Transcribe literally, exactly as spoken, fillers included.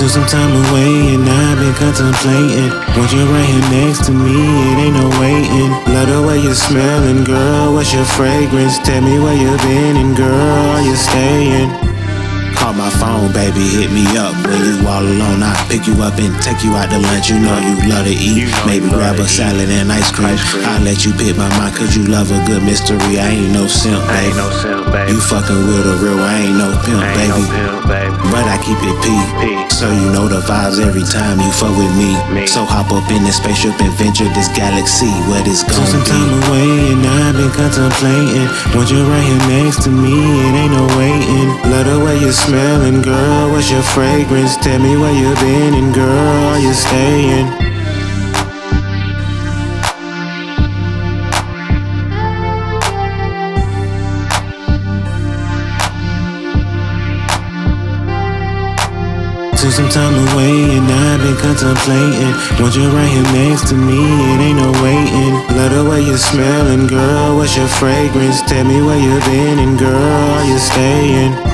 took some time away and I've been contemplating. Want you right here next to me, it ain't no waiting. Love the way you're smelling, girl, what's your fragrance? Tell me where you been and girl, are you staying? Call my phone, baby, hit me up. When you all alone, I pick you up and take you out to lunch. You know you love to eat, maybe grab a salad and ice cream. I let you pick my mind, cause you love a good mystery. I ain't no simp, baby. You fucking with a real, I ain't no pimp, baby. But I keep it P, so you know the vibes every time you fuck with me. So hop up in this spaceship and venture this galaxy, what it's gonna be. Took some time away and I've been contemplating. Want you right here next to me, it ain't no waiting. Love the way you smelling, girl, what's your fragrance? Tell me where you been and girl, are you staying? Took some time away and I've been contemplating. Want you right here next to me, it ain't no waiting. Love the way you're smelling, girl, what's your fragrance? Tell me where you been and girl, are you staying?